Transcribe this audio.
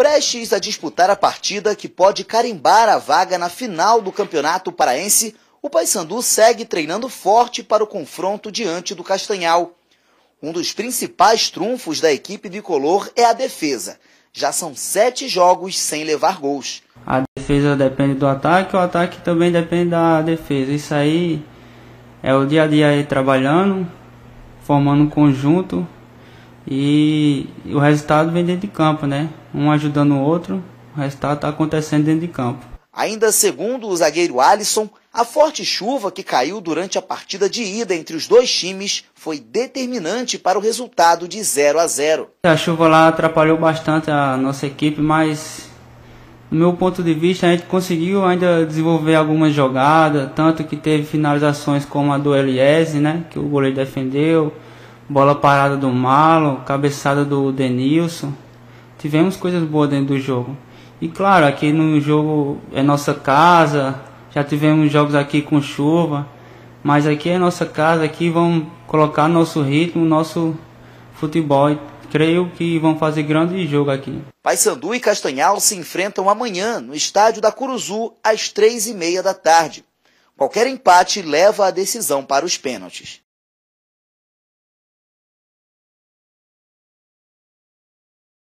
prestes a disputar a partida que pode carimbar a vaga na final do Campeonato Paraense, o Paysandu segue treinando forte para o confronto diante do Castanhal. Um dos principais trunfos da equipe bicolor é a defesa. Já são 7 jogos sem levar gols. A defesa depende do ataque, o ataque também depende da defesa. Isso aí é o dia a dia aí trabalhando, formando um conjunto e o resultado vem dentro de campo, né? Um ajudando o outro, o resultado está acontecendo dentro de campo. Ainda segundo o zagueiro Alisson, a forte chuva que caiu durante a partida de ida entre os dois times foi determinante para o resultado de 0-0. A chuva lá atrapalhou bastante a nossa equipe, mas do meu ponto de vista a gente conseguiu ainda desenvolver algumas jogadas, tanto que teve finalizações como a do Eliese, né, que o goleiro defendeu, bola parada do Malo, cabeçada do Denilson. Tivemos coisas boas dentro do jogo. E claro, aqui no jogo é nossa casa, já tivemos jogos aqui com chuva, mas aqui é nossa casa, aqui vamos colocar nosso ritmo, nosso futebol. Creio que vão fazer grande jogo aqui. Paysandu e Castanhal se enfrentam amanhã no estádio da Curuzu às 15h30. Qualquer empate leva a decisão para os pênaltis.